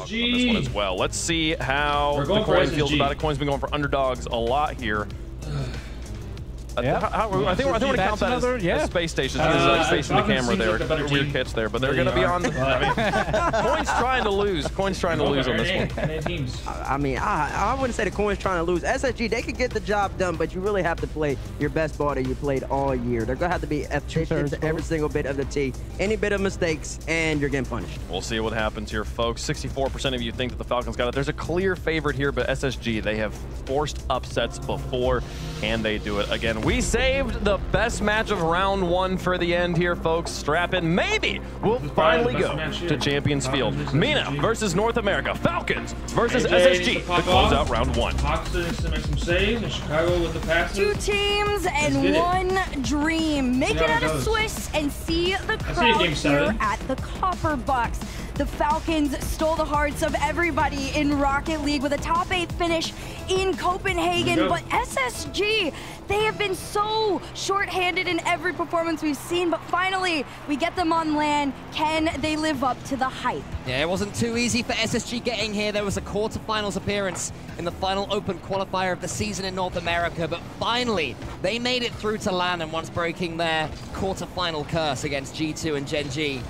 underdogs on this one as well. Let's see how the coin feels about it. Coin's been going for underdogs a lot here. I think we're gonna count that as Space Station. He's facing the camera there. Like weird catch there, but they're gonna be on. Coin's trying to lose. Coin's trying to lose on this one. I mean, I wouldn't say the Coin's trying to lose. SSG, they could get the job done, but you really have to play your best ball that you played all year. They're gonna have to be efficient to every single bit of the tee. Any bit of mistakes, and you're getting punished. We'll see what happens here, folks. 64% of you think that the Falcons got it. There's a clear favorite here, but SSG, they have forced upsets before, and they do it again. We saved the best match of round one for the end here, folks. Strap in. Maybe we'll finally go to Champions Field. MENA versus North America. Falcons versus SSG to close out round one. Hawks to make some saves in Chicago with the passes. Two teams and one dream. Make it out of Swiss and see the crowd here at the Copper Box. The Falcons stole the hearts of everybody in Rocket League with a top 8 finish in Copenhagen, but SSG, they have been so shorthanded in every performance we've seen, but finally we get them on LAN. Can they live up to the hype? Yeah, it wasn't too easy for SSG getting here. There was a quarterfinals appearance in the final open qualifier of the season in North America, but finally they made it through to LAN, and once breaking their quarterfinal curse against G2 and Gen G,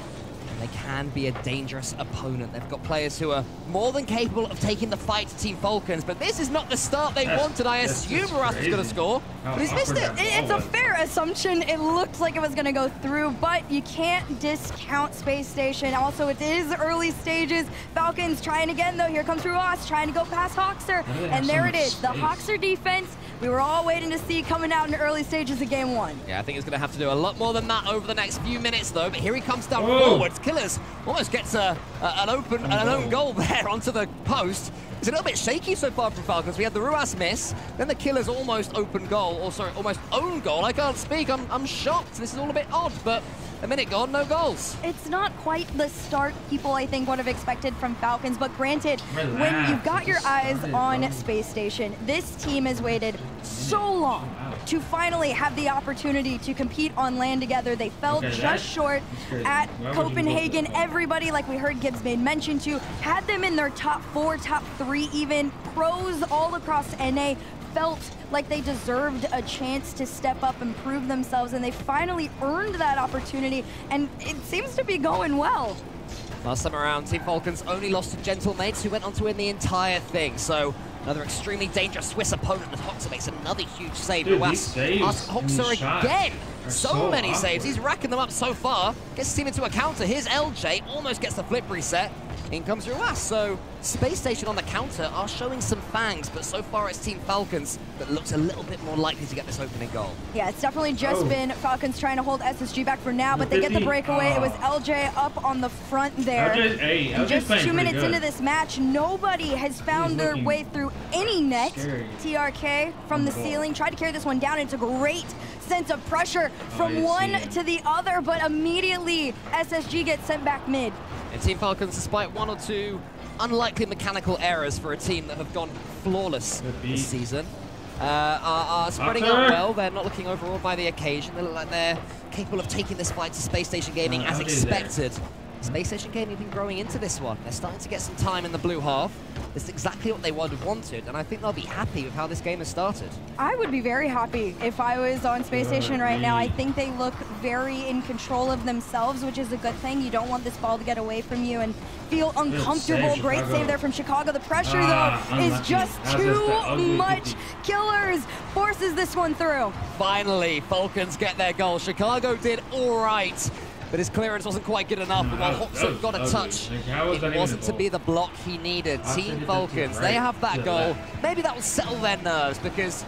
they can be a dangerous opponent. They've got players who are more than capable of taking the fight to Team Falcons, but this is not the start they wanted. I assume Rust is going to score, but he's missed it. It's a fair assumption. It looked like it was going to go through, but you can't discount Space Station. Also, it is early stages. Falcons trying again, though. Here comes Ruas trying to go past Hoxer, and there it is. The Hoxer defense we were all waiting to see coming out in the early stages of game one. Yeah, I think it's going to have to do a lot more than that over the next few minutes, though. But here he comes down forwards. Killers almost gets an own goal there onto the post. It's a little bit shaky so far from Falcons. We had the Ruas miss, then the Killers almost open goal, or sorry, almost own goal. I can't speak. I'm shocked. This is all a bit odd, but a minute gone, no goals. It's not quite the start people, I think, would have expected from Falcons, but granted, when you've got your eyes on Space Station, this team has waited so long to finally have the opportunity to compete on LAN together. They fell just short at Copenhagen. Everybody, like we heard Gibbs made mention to, had them in their top 4, top 3 even. Pros all across NA felt like they deserved a chance to step up and prove themselves, and they finally earned that opportunity, and it seems to be going well. Last time around, Team Falcons only lost to Gentle Mates, who went on to win the entire thing, so another extremely dangerous Swiss opponent, and Hoxer makes another huge save. Dude, Hoxer again! So many saves, he's racking them up so far. Gets the team into a counter, here's LJ, almost gets the flip reset. In comes Ruas, so Space Station on the counter are showing some fangs, but so far it's Team Falcons that looks a little bit more likely to get this opening goal. Yeah, it's definitely just been Falcons trying to hold SSG back for now, but they get the breakaway. It was LJ up on the front there. Just 2 minutes into this match, nobody has found their way through any net. TRK from the ceiling tried to carry this one down. It's a great sense of pressure from one to the other, but immediately SSG gets sent back mid. And Team Falcons, despite one or two unlikely mechanical errors for a team that have gone flawless this season, are spreading out well. They're not looking overawed by the occasion. They look like they're capable of taking this fight to Space Station Gaming as expected. Space Station Gaming have been growing into this one. They're starting to get some time in the blue half. That's exactly what they would have wanted, and I think they'll be happy with how this game has started. I would be very happy if I was on Space Station right now. I think they look very in control of themselves, which is a good thing. You don't want this ball to get away from you and feel uncomfortable. Great save there from Chicago. The pressure, though, is just too much. Killers forces this one through. Finally, Falcons get their goal. Chicago did all right, but his clearance wasn't quite good enough. And while Hoxer got a touch, it wasn't to be the block he needed. Team Falcons, they have that goal. Maybe that will settle their nerves, because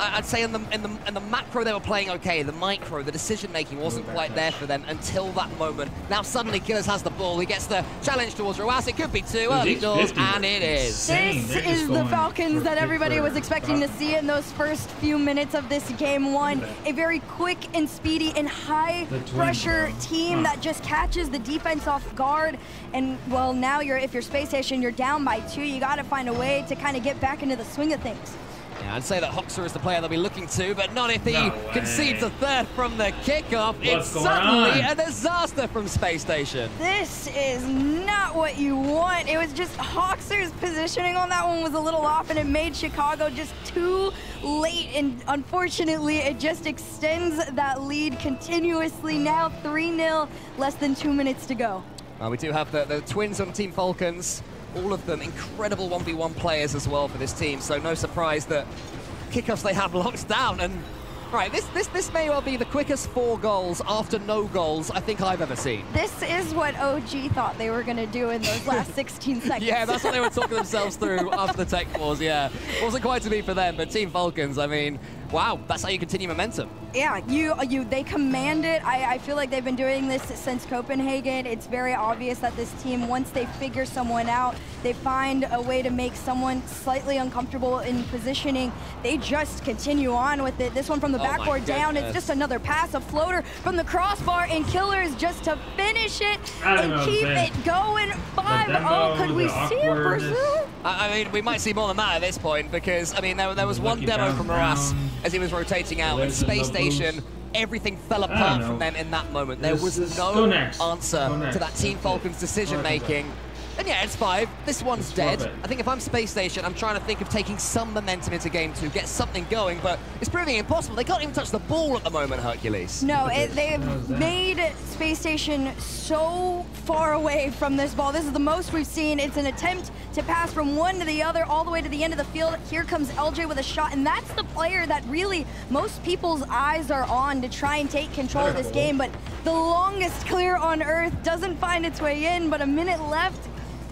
I'd say in the macro they were playing okay. The micro, the decision-making wasn't quite there for them until that moment. Now suddenly Killers has the ball. He gets the challenge towards Ruas. It could be too early doors, and it is. This is the Falcons that everybody was expecting to see in those first few minutes of this game one. A very quick and speedy and high-pressure team that just catches the defense off guard. And, well, now if you're Space Station, you're down by 2. You got to find a way to kind of get back into the swing of things. Yeah, I'd say that Hoxer is the player they'll be looking to, but not if he concedes a third from the kickoff. It's suddenly a disaster from Space Station. This is not what you want. It was just Hoxer's positioning on that one was a little off, and it made Chicago just too late. And unfortunately, it just extends that lead continuously. Now 3-0, less than 2 minutes to go. We do have the twins on Team Falcons. All of them incredible 1v1 players as well for this team, so no surprise that kickoffs they have locked down. And right, this may well be the quickest 4 goals after no goals I think I've ever seen. This is what OG thought they were going to do in those last 16 seconds. Yeah, that's what they were talking themselves through after the tech wars. Yeah, wasn't quite to be for them, but Team Falcons, I mean, wow, that's how you continue momentum. Yeah, they command it. I feel like they've been doing this since Copenhagen. It's very obvious that this team, once they figure someone out, they find a way to make someone slightly uncomfortable in positioning. They just continue on with it. This one from the backboard down. It's just another pass, a floater from the crossbar, and Killers just to finish it and keep it going. 5-0. Could we see it, Brazil? I mean, we might see more than that at this point, because I mean, there was one demo from Morass as he was rotating out, and Space Station, everything fell apart from them in that moment. There was no answer to that Team Falcons decision making. And yeah, it's 5. This one's dead. I think if I'm Space Station, I'm trying to think of taking some momentum into game 2, get something going, but it's proving impossible. They can't even touch the ball at the moment, Hercules. No, they've made Space Station so far away from this ball. This is the most we've seen. It's an attempt to pass from one to the other, all the way to the end of the field. Here comes LJ with a shot, and that's the player that really most people's eyes are on to try and take control of this game, but the longest clear on earth doesn't find its way in, but a minute left.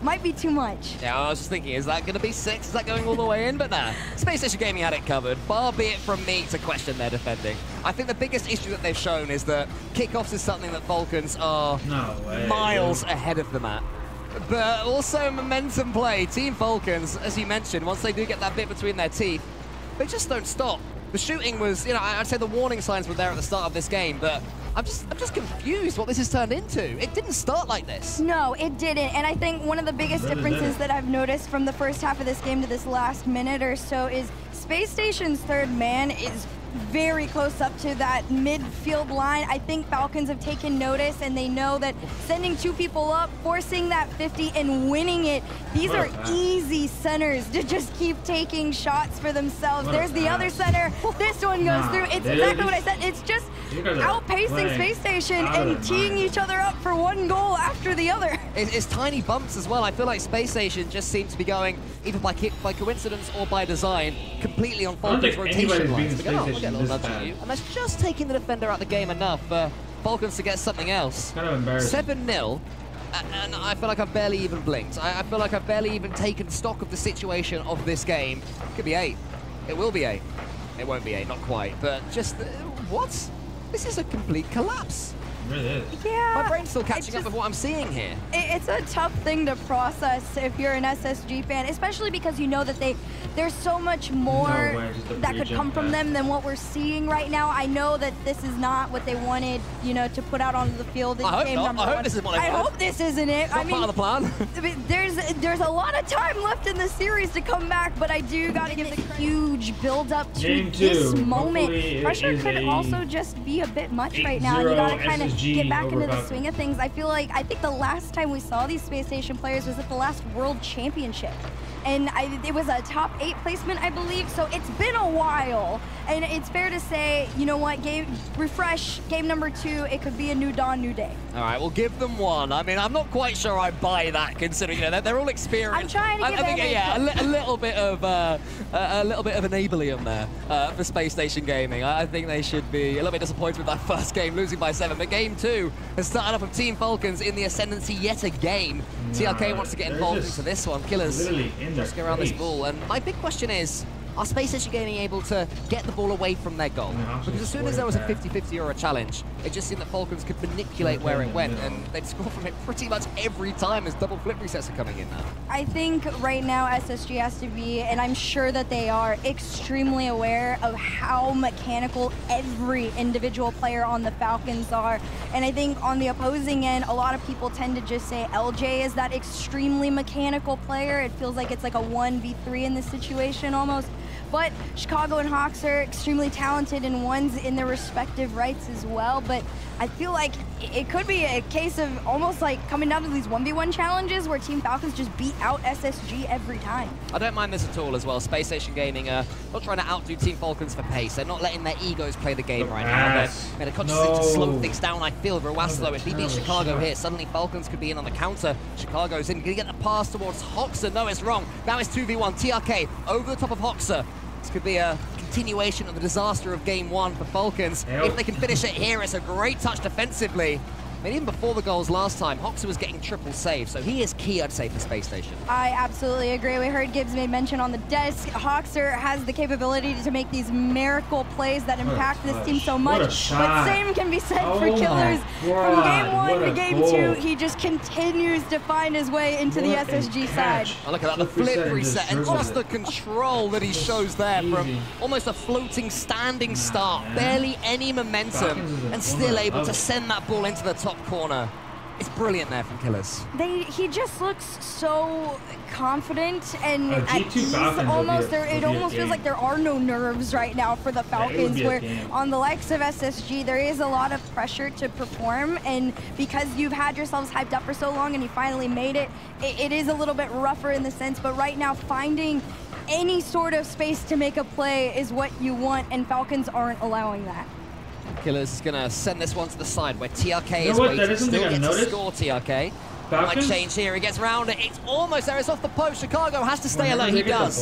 Might be too much. Yeah, I was just thinking, is that going to be 6? Is that going all the way in? But nah, Space Station Gaming had it covered. Far be it from me to question their defending. I think the biggest issue that they've shown is that kickoffs is something that Falcons are miles ahead of them at. But also momentum play. Team Falcons, as you mentioned, once they do get that bit between their teeth, they just don't stop. The shooting was, you know, I'd say the warning signs were there at the start of this game, but I'm just confused what this has turned into. It didn't start like this. No, it didn't. And I think one of the biggest differences that I've noticed from the first half of this game to this last minute or so is Space Station's third man is very close up to that midfield line. I think Falcons have taken notice, and they know that sending 2 people up, forcing that 50 and winning it, these are easy centers to just keep taking shots for themselves. There's the other center. This one goes through. It's exactly what I said. It's just outpacing Space Station and teeing each other up for 1 goal after the other. It's tiny bumps as well. I feel like Space Station just seems to be going, either by coincidence or by design, completely on Falcons' rotation lines. And that's just taking the defender out of the game enough for Falcons to get something else. Kind of embarrassing. 7-0, and I feel like I've barely even blinked. I feel like I've barely even taken stock of the situation of this game. Could be 8. It will be 8. It won't be 8, not quite. But just, what? This is a complete collapse. Yeah. My brain's still catching up with what I'm seeing here. It's a tough thing to process if you're an SSG fan, especially because you know that there's so much more that could come from them than what we're seeing right now. I know that this is not what they wanted, you know, to put out onto the field. I hope this is what I hope this isn't it. It's not part of the plan. There's a lot of time left in the series to come back, but I do got to give the huge build-up to this moment. Pressure could also just be a bit much right now. You got to kind of get back into the swing of things. I feel like, I think the last time we saw these Space Station players was at the last World Championship. And it was a top 8 placement, I believe, so it's been a while. And it's fair to say, you know what, game number 2, it could be a new dawn, new day. All right, we'll give them 1. I mean, I'm not quite sure I buy that, considering, you know, they're all experienced. I'm trying to give everything. Yeah, a little bit of enableism there for Space Station Gaming. I think they should be a little bit disappointed with that first game, losing by 7, but game 2 has started off with Team Falcons in the ascendancy yet again. TRK wants to get involved into this one. Killers just go around this ball, and my big question is, are Space Station Gaming able to get the ball away from their goal? Because as soon as there was a 50-50 or a challenge, it just seemed that Falcons could manipulate where it went, and they'd score from it pretty much every time as double flip resets are coming in now. I think right now SSG has to be, and I'm sure that they are, extremely aware of how mechanical every individual player on the Falcons are. And I think on the opposing end, a lot of people tend to just say LJ is that extremely mechanical player. It feels like it's like a 1v3 in this situation almost. But Chicago and Hawks are extremely talented and ones in their respective rights as well. But I feel like it could be a case of almost like coming down to these 1v1 challenges where Team Falcons just beat out SSG every time. I don't mind this at all as well. Space Station Gaming are not trying to outdo Team Falcons for pace. They're not letting their egos play the game right now. They're consciously to slow things down, I feel. Ruaslo, if he beats Chicago here, suddenly Falcons could be in on the counter. Chicago's in. Going to get the pass towards Hoxha. No, it's wrong. Now it's 2v1. TRK over the top of Hoxha. This could be a continuation of the disaster of game one for Falcons. Yep. If they can finish it here, it's a great touch defensively. I mean, even before the goals last time, Hoxha was getting triple saves, so he is key, I'd say, for Space Station. I absolutely agree. We heard Gibbs made mention on the desk. Hoxha has the capability to make these miracle plays that impact this team so much. But same can be said for Killers. From game one to game two, he just continues to find his way into the SSG side. Oh, look at that, the flip reset, and just the control that he shows there from almost a floating standing start, barely any momentum, and still able to send that ball into the top corner. It's brilliant there from Killers. He just looks so confident and at ease almost. It almost feels like there are no nerves right now for the Falcons, where on the likes of SSG, there is a lot of pressure to perform. And because you've had yourselves hyped up for so long and you finally made it, it is a little bit rougher in the sense. But right now, finding any sort of space to make a play is what you want, and Falcons aren't allowing that. Killers is going to send this one to the side where TRK is waiting. That isn't still gets to score, TRK. Might change here. He gets round it. It's almost there. It's off the post. Chicago has to stay alive. He does.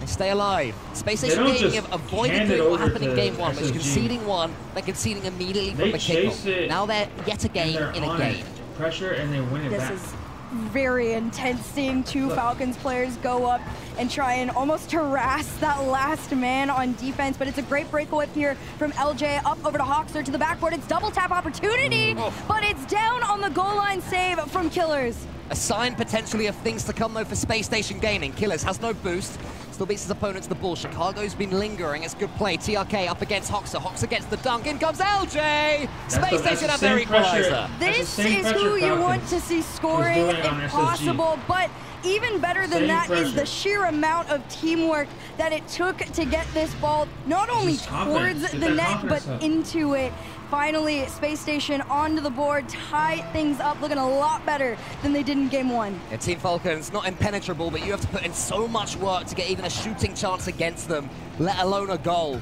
They stay alive. Space Station Gaming have avoided doing what happened in game one, which is conceding one, then conceding immediately from the kickoff. Now they're yet again in a game. Pressure and they win it back. This is very intense seeing two Falcons players go up and try and almost harass that last man on defense. But it's a great breakaway here from LJ up over to Hoxha to the backboard. It's double tap opportunity, but it's down on the goal line save from Killers. A sign potentially of things to come though for Space Station Gaming. Killers has no boost. Still beats his opponent to the ball. Chicago's been lingering. It's good play. TRK up against Hoxha. Hoxha gets the dunk. In comes LJ. Space Station have their equalizer. This is who you want to see scoring if possible, but even better than that is the sheer amount of teamwork that it took to get this ball not only towards the net, but into it. Finally, Space Station onto the board, tie things up, looking a lot better than they did in game one. Yeah, Team Falcons, not impenetrable, but you have to put in so much work to get even a shooting chance against them, let alone a goal.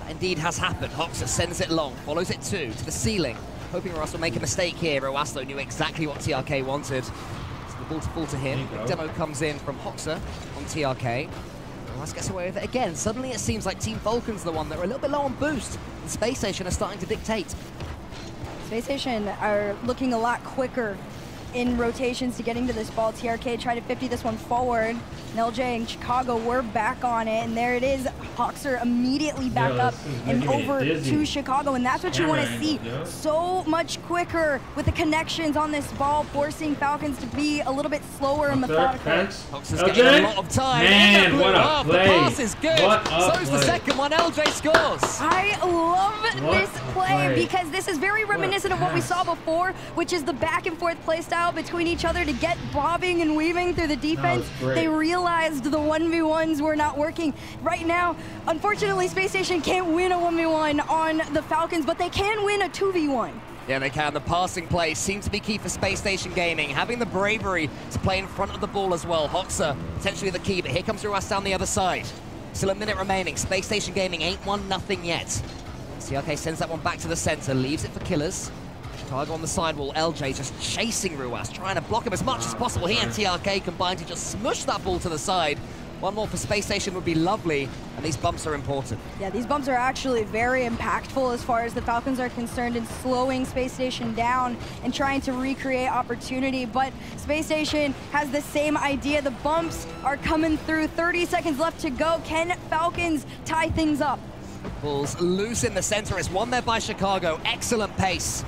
That indeed has happened. Hoxha sends it long, follows it two, to the ceiling, hoping Russ will make a mistake here. Ruaslo knew exactly what TRK wanted. So the ball to fall to him. The demo comes in from Hoxha on TRK. Russ gets away with it again. Suddenly it seems like Team Falcons are the one that are a little bit low on boost. And Space Station are starting to dictate. Space Station are looking a lot quicker in rotations to getting to this ball. TRK tried to 50 this one forward. And LJ and Chicago were back on it. And there it is. Hoxha immediately back up and over to Chicago. And that's what you want to see. So much quicker with the connections on this ball, forcing Falcons to be a little bit slower and methodical. Hoxha's getting a lot of time. Man, what a play. The pass is good. So's the second one. LJ scores. I love this play because this is very reminiscent of what we saw before, which is the back and forth play style between each other to get bobbing and weaving through the defense. They realized the 1v1s were not working. Right now, unfortunately, Space Station can't win a 1v1 on the Falcons, but they can win a 2v1. Yeah, they can. The passing play seems to be key for Space Station Gaming. Having the bravery to play in front of the ball as well. Hoxha, potentially the key, but here comes Ruas down the other side. Still a minute remaining. Space Station Gaming ain't won nothing yet. CRK sends that one back to the center, leaves it for Killers. Chicago on the sidewall, LJ just chasing Ruas, trying to block him as much as possible. He and TRK combined to just smush that ball to the side. One more for Space Station would be lovely, and these bumps are important. Yeah, these bumps are actually very impactful as far as the Falcons are concerned in slowing Space Station down and trying to recreate opportunity, but Space Station has the same idea. The bumps are coming through. 30 seconds left to go. Can Falcons tie things up? Ball's loose in the center. It's won there by Chicago. Excellent pace.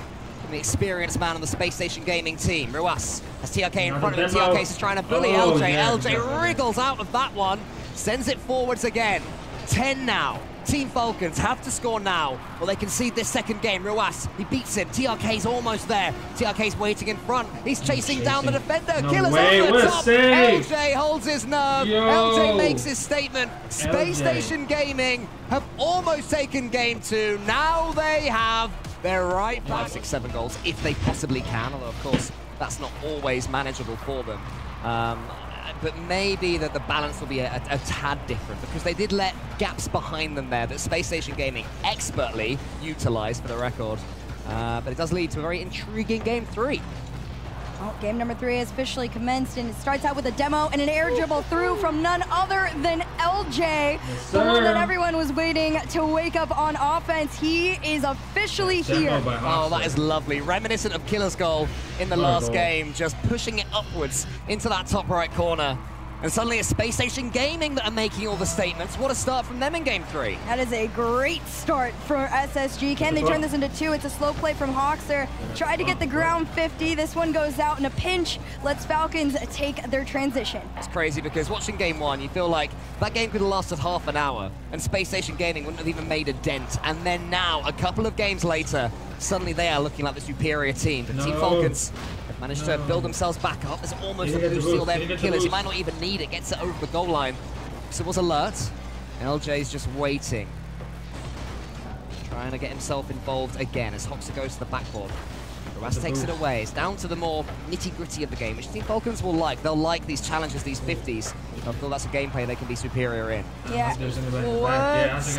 The experienced man on the Space Station Gaming team. Ruas has TRK in front of him. TRK is trying to bully LJ. LJ wriggles out of that one, sends it forwards again. 10 now. Team Falcons have to score now, or they concede this second game. Ruas, he beats him. TRK's almost there. TRK's waiting in front. He's chasing down the defender. No Killer's over the top. Safe. LJ holds his nerve. Yo. LJ makes his statement. Space Station Gaming have almost taken game two. Now they have. They're right back. 5, 6, 7 goals if they possibly can, although of course that's not always manageable for them. But maybe that the balance will be a tad different, because they did let gaps behind them there that Space Station Gaming expertly utilized for the record. But it does lead to a very intriguing game three. Oh, game number 3 has officially commenced, and it starts out with a demo and an air dribble through from none other than LJ. Yes, the one that everyone was waiting to wake up on offense. He is officially here. Oh, that is lovely. Reminiscent of Killer's goal in the last game, just pushing it upwards into that top right corner. And suddenly it's Space Station Gaming that are making all the statements. What a start from them in game 3. That is a great start for SSG. Can they turn this into 2? It's a slow play from Hawks there. Tried to get the ground 50. This one goes out in a pinch. Let's Falcons take their transition. It's crazy because watching game 1, you feel like that game could have lasted half an hour and Space Station Gaming wouldn't have even made a dent. And then now, a couple of games later, suddenly they are looking like the superior team. But Team Falcons have managed to build themselves back up. There's almost a blue seal there for Killers. You might not even need it. Gets it over the goal line. So it was alert. LJ's just waiting. Trying to get himself involved again as Hoxha goes to the backboard. Ruas takes it away. It's down to the more nitty-gritty of the game, which Team Falcons will like. They'll like these challenges, these 50s. I feel that's a gameplay they can be superior in. Yeah. What?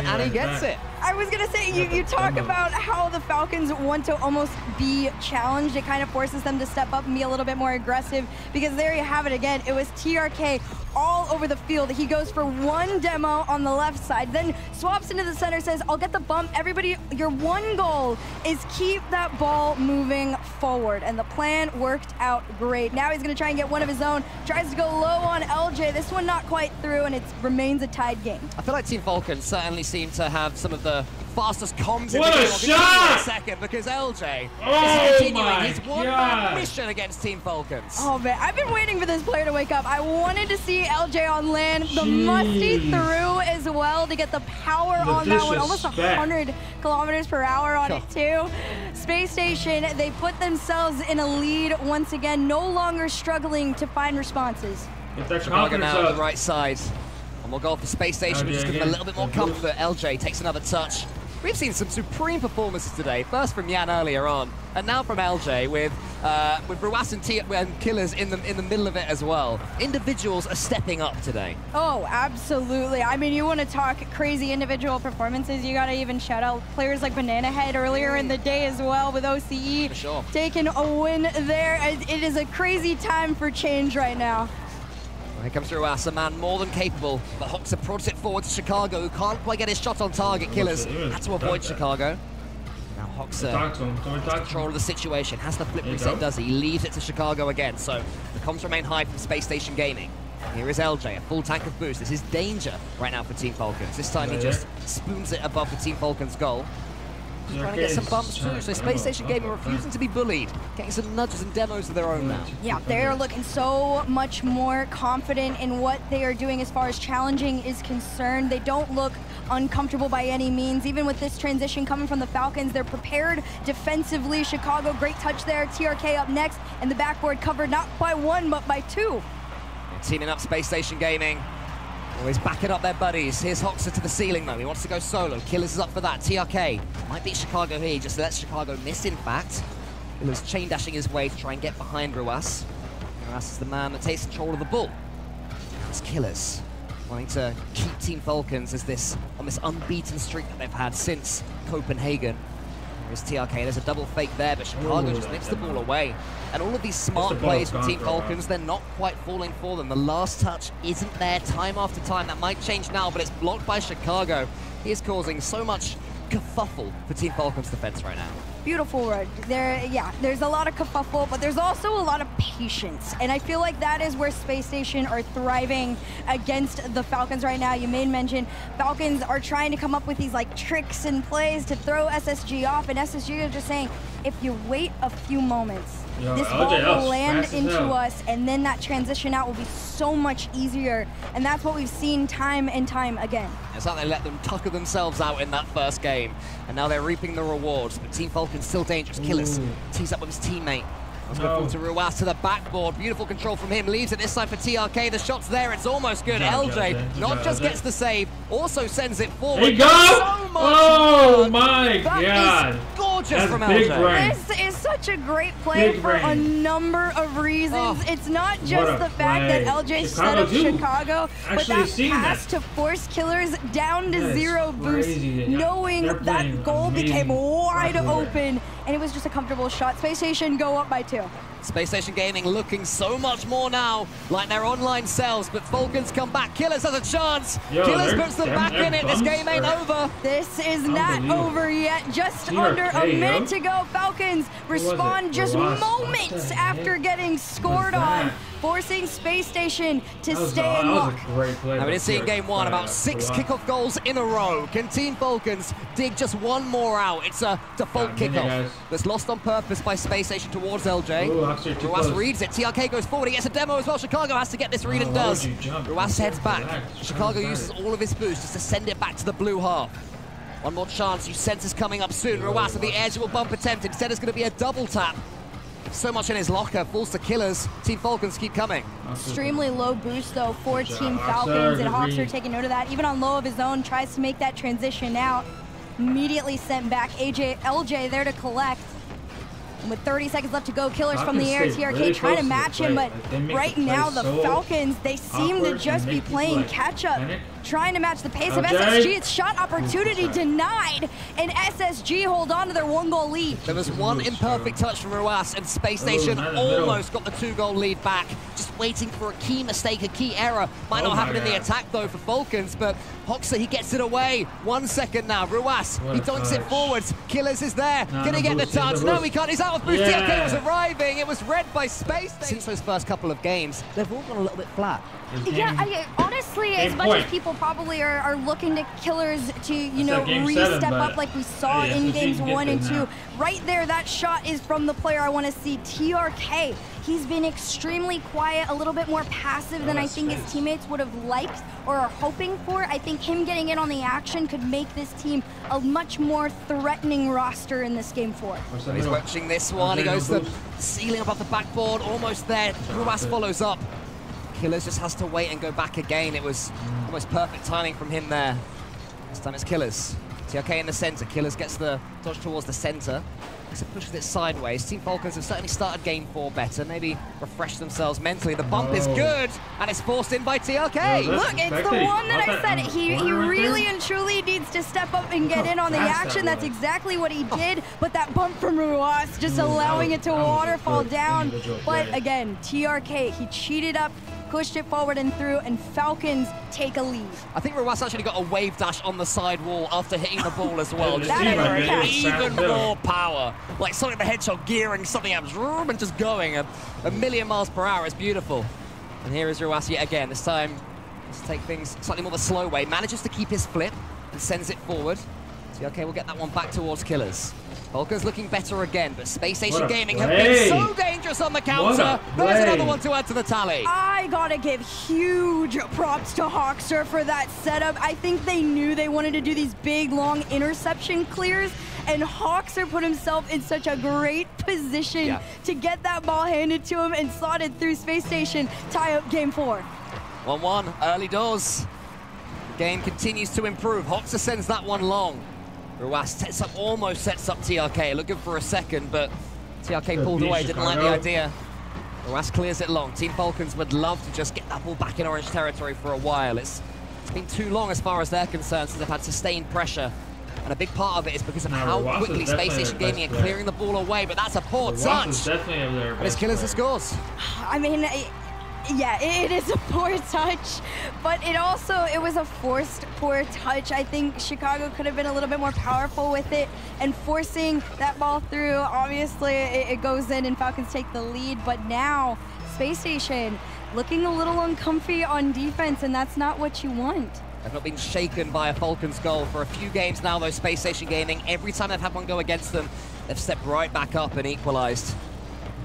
And he gets it. I was going to say, you talk about how the Falcons want to almost be challenged. It kind of forces them to step up and be a little bit more aggressive, because there you have it again. It was TRK all over the field. He goes for one demo on the left side, then swaps into the center, says, I'll get the bump. Everybody, your one goal is keep that ball moving forward. And the plan worked out great. Now he's going to try and get one of his own. Tries to go low on LJ. This one not quite through, and it remains a tied game. I feel like Team Falcons certainly seem to have some of the fastest comms in the game. What a second, because LJ is continuing his one-man mission against Team Falcons. Oh man, I've been waiting for this player to wake up. I wanted to see LJ on LAN. The musty through as well to get the power on that one. Almost 100 kilometers per hour on it too. Space Station, they put themselves in a lead once again, no longer struggling to find responses. Chicago now on the right side. And we'll go off the Space Station, which is giving them a little bit more comfort. LJ takes another touch. We've seen some supreme performances today, first from Jan earlier on, and now from LJ with Ruas and Killers in the middle of it as well. Individuals are stepping up today. Oh, absolutely. I mean, you want to talk crazy individual performances, you got to even shout out players like Banana Head earlier in the day as well with OCE. For sure. Taking a win there. It is a crazy time for change right now. Here comes Ruas, a man more than capable, but Hoxha prods it forward to Chicago, who can't quite get his shot on target. Killers had to avoid Chicago. Now Hoxha has control of the situation, has the flip reset, does he? He leaves it to Chicago again, so the comms remain high from Space Station Gaming. Here is LJ, a full tank of boost. This is danger right now for Team Falcons. This time he just spoons it above the Team Falcons goal. Just trying to get some bumps through, so Space Station Gaming refusing to be bullied, getting some nudges and demos of their own now. Yeah, they're looking so much more confident in what they are doing as far as challenging is concerned. They don't look uncomfortable by any means. Even with this transition coming from the Falcons, they're prepared defensively. Chicago, great touch there. TRK up next, and the backboard covered not by one, but by 2. They're teaming up Space Station Gaming. Always backing up their buddies. Here's Hoxha to the ceiling, though. He wants to go solo. Killers is up for that. TRK might beat Chicago here. He just lets Chicago miss, in fact. Killers chain dashing his way to try and get behind Ruas. Ruas is the man that takes control of the ball. It's Killers wanting to keep Team Falcons as on this unbeaten streak that they've had since Copenhagen. There's TRK. There's a double fake there, but Chicago just nips the ball away. And all of these smart plays from Team Falcons, they're not quite falling for them. The last touch isn't there time after time. That might change now, but it's blocked by Chicago. He is causing so much kerfuffle for Team Falcons' defense right now. Beautiful word. There's a lot of kerfuffle, but there's also a lot of patience. And I feel like that is where Space Station are thriving against the Falcons right now. You made mention Falcons are trying to come up with these like tricks and plays to throw SSG off, and SSG are just saying, if you wait a few moments, Yo, this ball will land into us, and then that transition out will be so much easier. And that's what we've seen time and time again. It's like they let them tucker themselves out in that first game. And now they're reaping the rewards. But Team Falcons still dangerous. Killers tees up with his teammate. Let's go to Ruas to the backboard. Beautiful control from him. Leaves it this side for TRK. The shot's there. It's almost good. Yeah, LJ not just gets the save, also sends it forward. There you go! So oh my god! Gorgeous from LJ. This is such a great play for a number of reasons. Oh, it's not just the fact that LJ set up Chicago, but that pass to force Killers down to zero boost, knowing that goal became wide open, and it was just a comfortable shot. Space Station go up by 2. Space Station Gaming looking so much more now like their online selves, but Falcons come back. Killers has a chance. Yo, Killers puts them back in it. This game ain't over. This is not over yet. Just under a minute to go. Falcons respond just moments after getting scored on, forcing Space Station to stay in luck. Now we did see in game one about 6 kickoff goals in a row. Can Team Falcons dig just one more out? It's a default kickoff that's lost on purpose by Space Station towards LJ. Ruas reads it. TRK goes forward. He gets a demo as well. Chicago has to get this read and does. Ruas heads back. Chicago uses all of his boost just to send it back to the blue half. One more chance. You sense is coming up soon. Ruas with the air dual bump attempt. Instead, it's going to be a double tap. So much in his locker, falls to Killers. Team Falcons keep coming. Extremely low boost though for Team Falcons, and Hawks are taking note of that. Even on low of his own, tries to make that transition out. Immediately sent back. LJ there to collect. And with 30 seconds left to go, Killers from the air, TRK trying to match him, but right now the Falcons, they seem to just be playing catch up, trying to match the pace of SSG. It's shot opportunity denied, and SSG hold on to their 1-goal lead. There was one imperfect touch from Ruas, and Space Station almost got the 2-goal lead back. Just waiting for a key mistake, a key error. Might not happen in the attack though for Falcons, but Hoxha, he gets it away. 1 second now. Ruas, he dunks it forwards. Killers is there. Can he get the touch? No, he can't. He's out of boost. TRK was arriving. It was read by Space Station. Since those first couple of games, they've all gone a little bit flat. Yeah, honestly, as much as people probably are looking to Killers to, you know, re-step up like we saw in games 1 and 2. Right there, that shot is from the player I want to see, TRK. He's been extremely quiet, a little bit more passive than I think his teammates would have liked or are hoping for. I think him getting in on the action could make this team a much more threatening roster in this game 4. He's watching this one. He goes to the ceiling above the backboard, almost there. Ruas follows up. Killers just has to wait and go back again. It was almost perfect timing from him there. This time it's Killers. TRK in the center. Killers gets the dodge towards the center. It pushes it sideways. Team Falcons have certainly started game 4 better. Maybe refresh themselves mentally. The bump is good, and it's forced in by TRK. No, look, it's the one that I said. He really and truly needs to step up and get in on the action. That's exactly what he did, but that bump from Ruas just allowing it to waterfall down. But again, TRK, he cheated up, pushed it forward and through, and Falcons take a lead. I think Ruas actually got a wave dash on the side wall after hitting the ball as well. Even more power. Like Sonic the Hedgehog gearing something up and just going a million miles per hour. It's beautiful. And here is Ruas yet again. This time, let's take things slightly more the slow way. Manages to keep his flip and sends it forward. Okay, we'll get that one back towards Killers. Falcons looking better again, but Space Station Gaming have been so dangerous on the counter. There's another one to add to the tally. I gotta give huge props to Hoxha for that setup. I think they knew they wanted to do these big, long interception clears, and Hoxha put himself in such a great position to get that ball handed to him and slotted through Space Station. Tie up game 4. 1-1, early doors. Game continues to improve. Hoxha sends that one long. Ruas almost sets up TRK, looking for a second, but TRK pulled away, didn't like the idea. Ruas clears it long. Team Falcons would love to just get that ball back in orange territory for a while. It's been too long as far as they're concerned since they've had sustained pressure. And a big part of it is because of how quickly Space Station Gaming are clearing the ball away, but that's a poor touch. And it's Killers that scores. I mean, yeah, it is a poor touch, but it was a forced poor touch. I think Chicago could have been a little bit more powerful with it, and forcing that ball through, obviously it goes in and Falcons take the lead, but now Space Station looking a little uncomfy on defense, and that's not what you want. They've not been shaken by a Falcons goal for a few games now, though. Space Station Gaming, every time they've had one go against them, they've stepped right back up and equalized.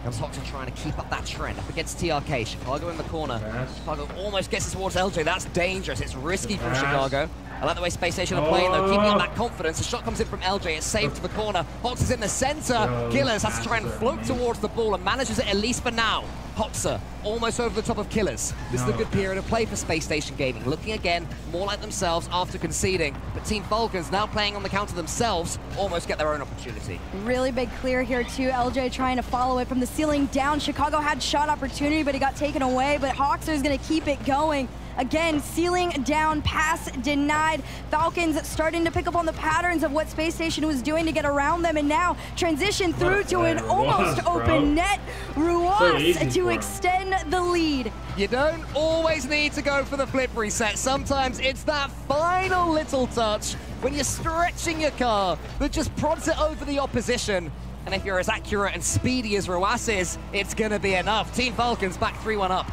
And Fox are trying to keep up that trend. Up against TRK, Chicago in the corner. Yes. Chicago almost gets it towards LJ. That's dangerous. It's risky from Chicago. I like the way Space Station are playing though, keeping up that confidence. The shot comes in from LJ, it's saved to the corner. Fox is in the center. Killers has to try and float towards the ball and manages it at least for now. Hopser almost over the top of Killers. This is a good period of play for Space Station Gaming. Looking again, more like themselves after conceding. But Team Falcons now playing on the counter themselves, almost get their own opportunity. Really big clear here too. LJ trying to follow it from the ceiling down. Chicago had shot opportunity, but he got taken away. But Hopser is going to keep it going. Again, ceiling down, pass denied. Falcons starting to pick up on the patterns of what Space Station was doing to get around them, and now transition through to an almost open net. Ruas to extend the lead. You don't always need to go for the flip reset. Sometimes it's that final little touch when you're stretching your car that just prods it over the opposition. And if you're as accurate and speedy as Ruas is, it's going to be enough. Team Falcons back 3-1 up.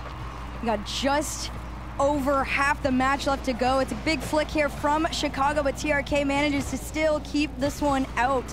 You got just over half the match left to go. It's a big flick here from Chicago, but TRK manages to still keep this one out.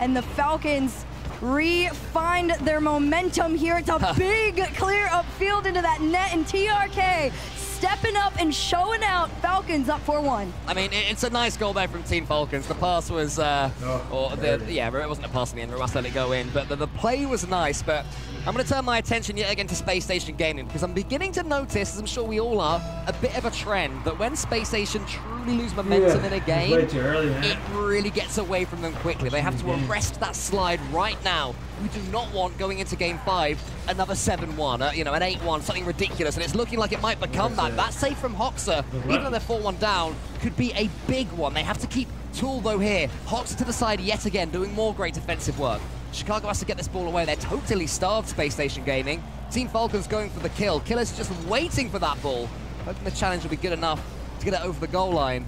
And the Falcons re-find their momentum here. It's a big clear upfield into that net, and TRK stepping up and showing out. Falcons up 4-1. I mean, it's a nice goal there from Team Falcons. The pass was, it wasn't a pass in the end. Russ let it go in, but the play was nice. But I'm going to turn my attention yet again to Space Station Gaming, because I'm beginning to notice, as I'm sure we all are, a bit of a trend that when Space Station truly lose momentum in a game, it really gets away from them quickly. They have to arrest that slide right now. We do not want, going into game 5, another 7-1, an 8-1, something ridiculous, and it's looking like it might become that. That save from Hopser, even though they're 4-1 down, could be a big one. They have to keep Tool, though, here. Hopser to the side yet again, doing more great defensive work. Chicago has to get this ball away. They're totally starved, Space Station Gaming. Team Falcons going for the kill. Killers just waiting for that ball. Hoping the challenge will be good enough to get it over the goal line.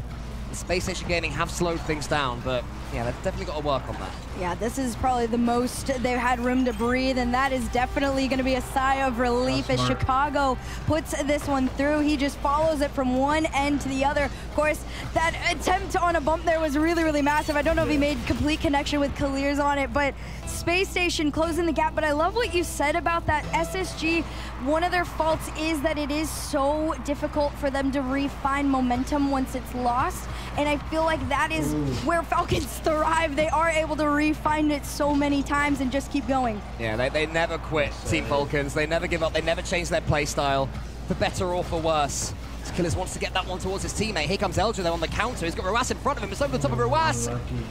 Space Station Gaming have slowed things down, but yeah, they've definitely got to work on that. Yeah, this is probably the most they've had room to breathe, and that is definitely going to be a sigh of relief as Chicago puts this one through. He just follows it from one end to the other. Of course, that attempt on a bump there was really, really massive. I don't know if he made complete connection with Kaliers on it, but Space Station closing the gap. But I love what you said about that SSG. One of their faults is that it is so difficult for them to refine momentum once it's lost. And I feel like that is where Falcons thrive. They are able to refine it so many times and just keep going. Yeah, they never quit, Team Falcons. They never give up. They never change their play style, for better or for worse. Killers wants to get that one towards his teammate. Here comes Elja though on the counter. He's got Ruas in front of him. It's over the top of Ruas,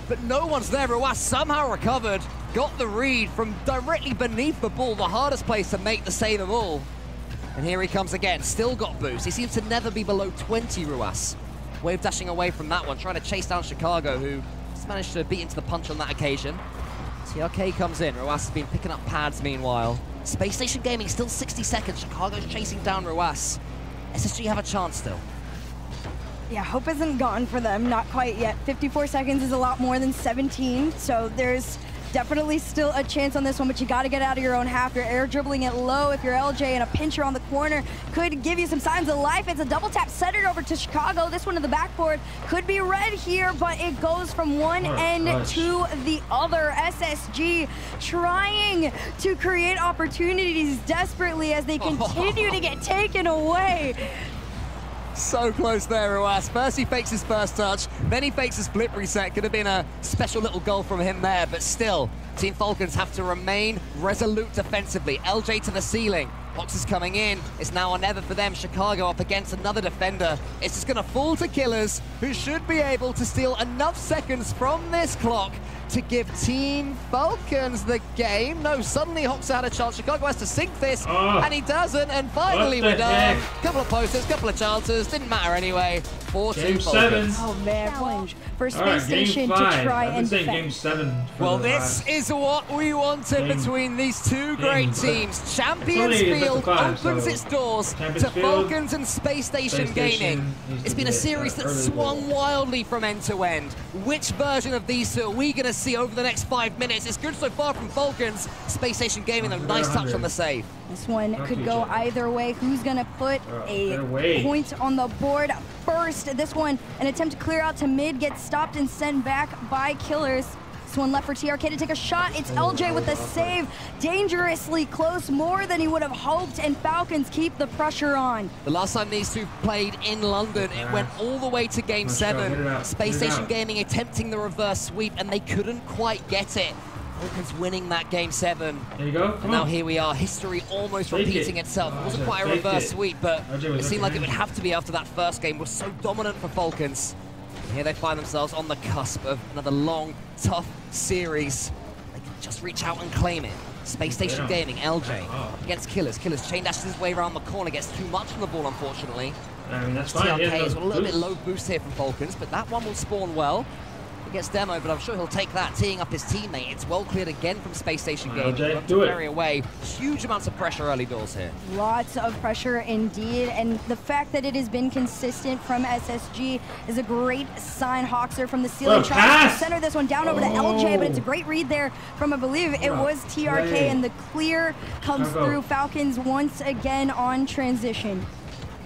but no one's there. Ruas somehow recovered, got the read from directly beneath the ball, the hardest place to make the save of all. And here he comes again, still got boost. He seems to never be below 20, Ruas. Wave dashing away from that one, trying to chase down Chicago, who just managed to beat into the punch on that occasion. TRK comes in. Ruas has been picking up pads meanwhile. Space Station Gaming still 60 seconds. Chicago's chasing down Ruas. SSG have a chance still. Yeah, hope isn't gone for them, not quite yet. 54 seconds is a lot more than 17, so there's definitely still a chance on this one, but you got to get out of your own half. You're air dribbling it low. If you're LJ, and a pincher on the corner could give you some signs of life. It's a double tap, set it over to Chicago. This one to the backboard could be red here, but it goes from one end to the other. SSG trying to create opportunities desperately as they continue to get taken away. So close there, Ruas. First he fakes his first touch, then he fakes his flip reset. Could have been a special little goal from him there, but still, Team Falcons have to remain resolute defensively. LJ to the ceiling. Fox is coming in. It's now or never for them. Chicago up against another defender. It's just going to fall to Killers, who should be able to steal enough seconds from this clock to give Team Falcons the game. No, suddenly Hopser had a chance. Chicago has to sink this, and he doesn't. And finally, we're done. Couple of posters, couple of chances. Didn't matter anyway. 4-2 Falcons. Oh, man. Challenge for Space Station to try and defend. Game 7. Well, this is what we wanted between these two great teams. Champions Field opens its doors to Falcons and Space Station Gaming. It's been a series that swung wildly from end to end. Which version of these two are we going to see over the next 5 minutes? It's good so far from Falcons. Space Station Gaming, a nice touch on the save. This one could go either way. Who's going to put a point on the board first? This one, an attempt to clear out to mid, gets stopped and sent back by Killers. This one left for TRK to take a shot. It's LJ with the save. Dangerously close, more than he would have hoped, and Falcons keep the pressure on. The last time these two played in London, it went all the way to game 7. Space Station Gaming attempting the reverse sweep, and they couldn't quite get it. Falcons winning that game 7. There you go. And now here we are, history almost repeating itself. It wasn't quite a reverse sweep, but it seemed like it would have to be after that first game. It was so dominant for Falcons. And here they find themselves on the cusp of another long, tough series. They can just reach out and claim it. Space Station Gaming, LJ, against Killers. Killers chain dashes his way around the corner, gets too much from the ball, unfortunately. I mean, that's TRK is a little bit low boost here from Falcons, but that one will spawn well. He gets demoed, but I'm sure he'll take that, teeing up his teammate. It's well cleared again from Space Station Gaming. LJ, do it. Away. Huge amounts of pressure early doors here. Lots of pressure indeed, and the fact that it has been consistent from SSG is a great sign. Hawkser from the ceiling tries to center this one down over to LJ, but it's a great read there from, I believe, it was TRK, and the clear comes through. Falcons once again on transition.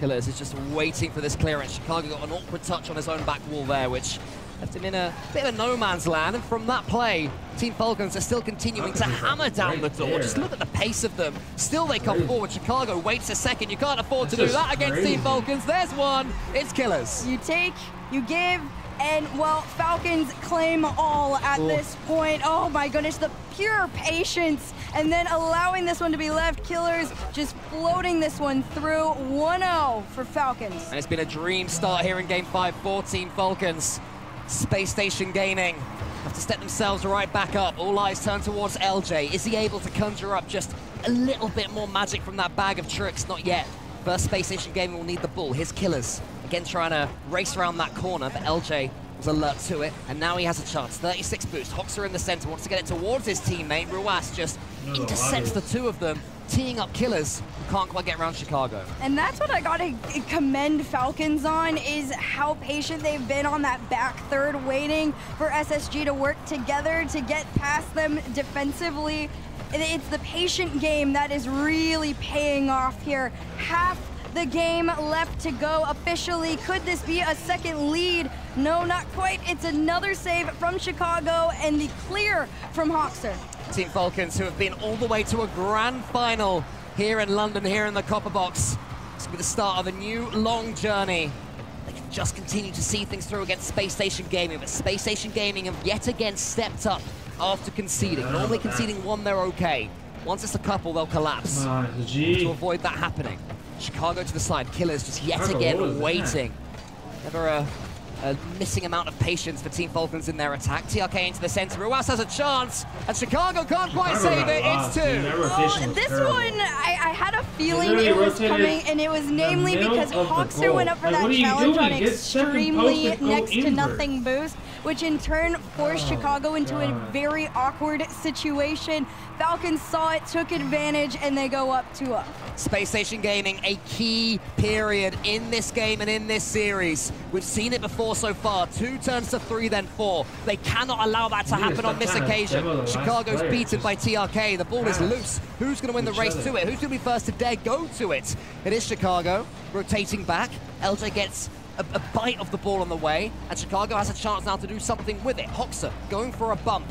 Killers is just waiting for this clearance. Chicago got an awkward touch on his own back wall there, which left him in a bit of a no-man's land, and from that play, Team Falcons are still continuing to hammer down the door. Just look at the pace of them. Still they come forward. Chicago waits a second. You can't afford to do that against Team Falcons. There's one. It's Killers. You take, you give, and, well, Falcons claim all at this point. Oh, my goodness, the pure patience. And then allowing this one to be left. Killers just floating this one through. 1-0 for Falcons. And it's been a dream start here in Game 5 for Team Falcons. Space Station Gaming have to step themselves right back up. All eyes turn towards LJ. Is he able to conjure up just a little bit more magic from that bag of tricks? Not yet. First, Space Station Gaming will need the ball. Here's Killers. Again, trying to race around that corner, but LJ was alert to it, and now he has a chance. 36 boost. Hawkser in the center, wants to get it towards his teammate. Ruas just intercepts the two of them, teeing up Killers. Can't quite get around Chicago. And that's what I gotta commend Falcons on, is how patient they've been on that back third, waiting for SSG to work together to get past them defensively. It's the patient game that is really paying off here. Half the game left to go officially. Could this be a second lead? No, not quite. It's another save from Chicago and the clear from Hawkser. Team Falcons, who have been all the way to a grand final here in London, here in the Copper Box. It's going to be the start of a new long journey. They can just continue to see things through against Space Station Gaming, but Space Station Gaming have yet again stepped up after conceding. Normally conceding one, they're okay. Once it's a couple, they'll collapse. To avoid that happening. Chicago to the side. Killers just yet again waiting. Never a missing amount of patience for Team Falcons in their attack. TRK into the center. Ruas has a chance, and Chicago can't quite save it. It's 2. Well, this one, I had a feeling it was coming, and it was namely because Hawkser went up for that challenge on extremely next to nothing boost, which in turn forced Chicago into a very awkward situation. Falcons saw it, took advantage, and they go up 2-0. Space Station Gaming, a key period in this game and in this series. We've seen it before so far. 2 turns to 3, then 4. They cannot allow that to happen on this occasion. Chicago's beaten by TRK. The ball is loose. Who's going to win the race to it? Who's going to be first to dare go to it? It is Chicago rotating back. LJ gets a bite of the ball on the way, and Chicago has a chance now to do something with it. Hawkser going for a bump.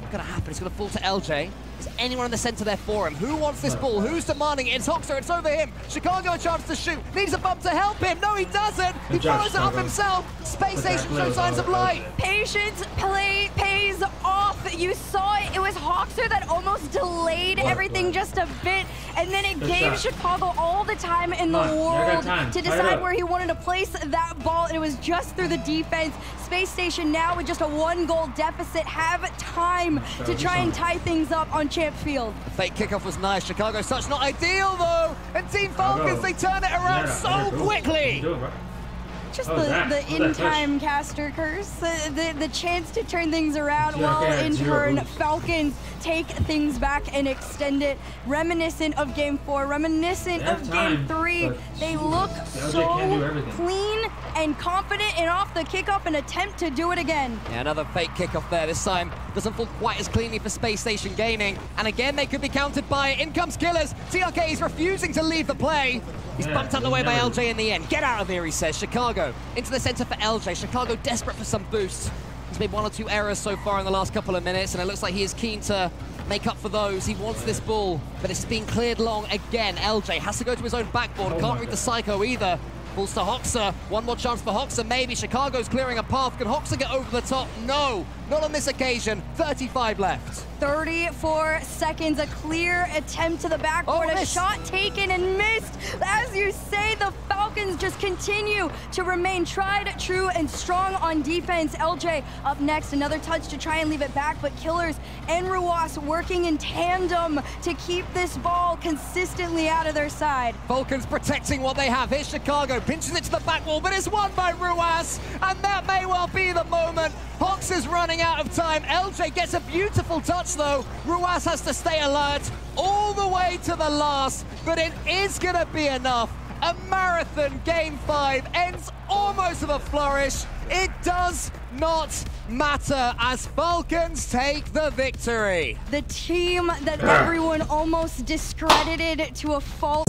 What's going to happen? It's going to fall to LJ. Is anyone in the center there for him? Who wants this ball? Who's demanding it? It's Hawkser. It's over him. Chicago a chance to shoot. Needs a bump to help him. No, he doesn't. He follows it up himself. Space Station shows signs of light. Patience play pays off. You saw it. It was Hawkser that almost delayed everything just a bit, and then it gave Chicago all the time in the world to decide where he wanted to place that ball, and it was just through the defense. Space Station now with just a 1-goal deficit have time to try and tie things up on Champions Field. The fake kickoff was nice. Chicago's such not ideal though, and Team Falcons, they turn it around so quickly. Just the in-time caster curse, the chance to turn things around, while in turn Falcons take things back and extend it. Reminiscent of Game 4, reminiscent of Game 3. They look so clean and confident, and off the kickoff, an attempt to do it again. Yeah, another fake kickoff there. This time doesn't fall quite as cleanly for Space Station Gaming, and again they could be countered by it. In comes Killers. TRK is refusing to leave the play. He's bumped out the way by LJ in the end. Get out of here, he says. Chicago into the center for LJ. Chicago desperate for some boost. He's made one or two errors so far in the last couple of minutes, and it looks like he is keen to make up for those. He wants this ball, but it's being cleared long again. LJ has to go to his own backboard. Can't read the psycho either. Falls to Hoxha. One more chance for Hoxha, maybe. Chicago's clearing a path. Can Hoxha get over the top? No, not on this occasion. 35 left. 34 seconds, a clear attempt to the backboard. A shot taken and missed. As you say, the Falcons just continue to remain tried, true, and strong on defense. LJ up next, another touch to try and leave it back, but Killers and Ruas working in tandem to keep this ball consistently out of their side. Falcons protecting what they have. Here's Chicago, pinches it to the back wall, but it's won by Ruas, and that may well be the moment. Hox is running out of time. LJ gets a beautiful touch though. Ruas has to stay alert all the way to the last, but it is gonna be enough. A marathon Game 5 ends almost with a flourish. It does not matter as Falcons take the victory. The team that everyone almost discredited to a fault.